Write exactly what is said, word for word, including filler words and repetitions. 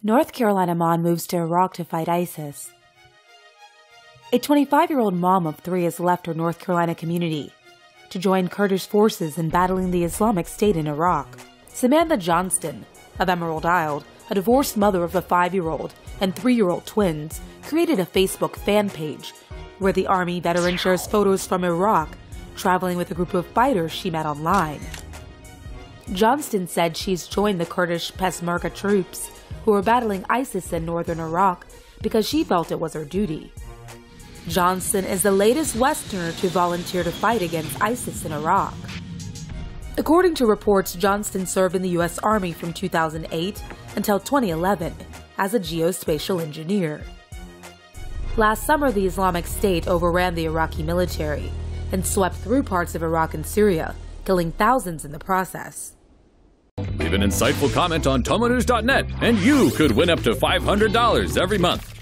North Carolina mom moves to Iraq to fight ISIS. A twenty-five-year-old mom of three has left her North Carolina community to join Kurdish forces in battling the Islamic State in Iraq. Samantha Johnston of Emerald Isle, a divorced mother of a five-year-old and three-year-old twins, created a Facebook fan page where the Army veteran shares photos from Iraq, traveling with a group of fighters she met online. Johnston said she's joined the Kurdish Peshmerga troops who are battling ISIS in northern Iraq because she felt it was her duty. Johnston is the latest Westerner to volunteer to fight against ISIS in Iraq. According to reports, Johnston served in the U S Army from two thousand eight until twenty eleven as a geospatial engineer. Last summer, the Islamic State overran the Iraqi military and swept through parts of Iraq and Syria, killing thousands in the process. Leave an insightful comment on Tomo News dot net and you could win up to five hundred dollars every month.